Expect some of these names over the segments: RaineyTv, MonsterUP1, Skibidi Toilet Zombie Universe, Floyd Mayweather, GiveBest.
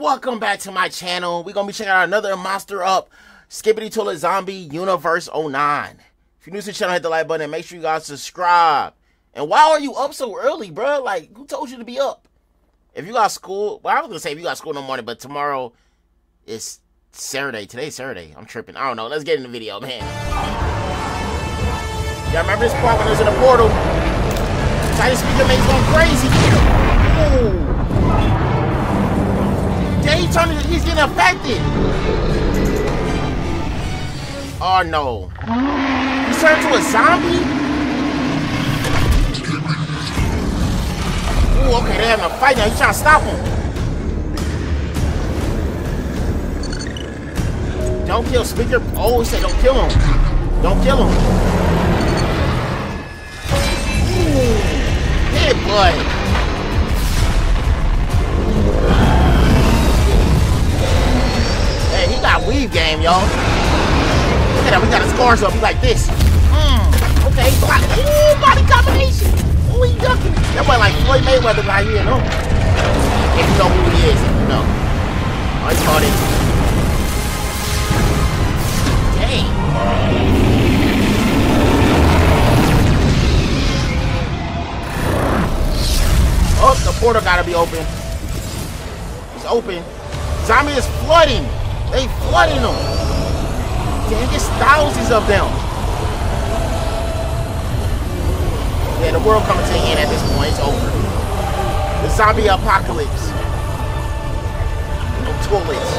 Welcome back to my channel. We're gonna be checking out another monster up Skibidi Toilet Zombie Universe 09. If you're new to the channel, hit the like button and make sure you guys subscribe. And why are you up so early, bro? Like, who told you to be up? If you got school, well, I was gonna say if you got school in the morning, but tomorrow is Saturday. Today's Saturday. I'm tripping. I don't know. Let's get in the video, man. Y'all remember this part when it was in the portal? Titan speaker makes going crazy. Ooh. He's getting affected. Oh no. He's turned to a zombie? Ooh, okay, they're having a fight now. He's trying to stop him. Don't kill Speaker. Oh, he said don't kill him. Don't kill him. Ooh. Hey, boy. Weave game, y'all. Look at that, we got his scars up. He's like this. Okay, body. Ooh, body combination. Ooh, he ducking. That boy like Floyd Mayweather right here, no? If you know who he is, you know. Oh, he caught it. Dang. Oh, the portal gotta be open. It's open. Zombie is flooding. They flooding them. Dang, it's thousands of them. Yeah, the world coming to an end at this point. It's over. The zombie apocalypse. No toilets.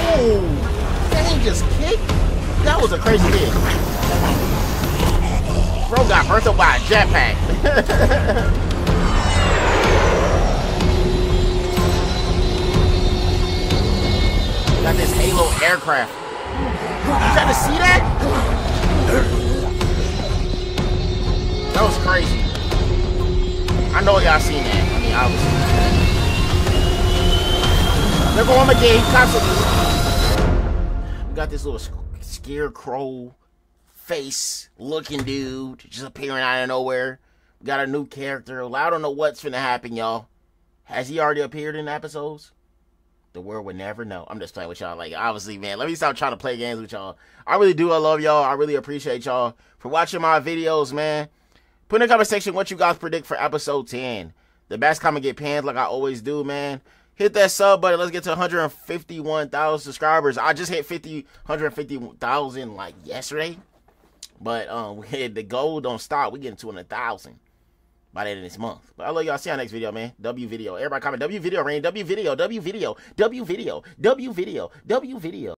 Ooh. Dang, just kicked? That was a crazy kick. Bro got burnt up by a jetpack. Got this Halo aircraft. You trying to see that? That was crazy. I know y'all seen that. I mean, obviously. They're going again. Constantly. We got this little scarecrow face looking dude just appearing out of nowhere. We got a new character. I don't know what's finna happen, y'all. Has he already appeared in episodes? The world would never know. I'm just playing with y'all. Like, obviously, man, let me stop trying to play games with y'all. I really do. I love y'all. I really appreciate y'all for watching my videos, man. Put in the comment section what you guys predict for episode 10. The best comment get panned like I always do, man. Hit that sub button. Let's get to 151,000 subscribers. I just hit 150,000 like yesterday. But the goal don't stop. We're getting 200,000. By the end of this month. But I love y'all. See y'all next video, man. W video. Everybody comment W video, Rain. W video. W video. W video. W video. W video.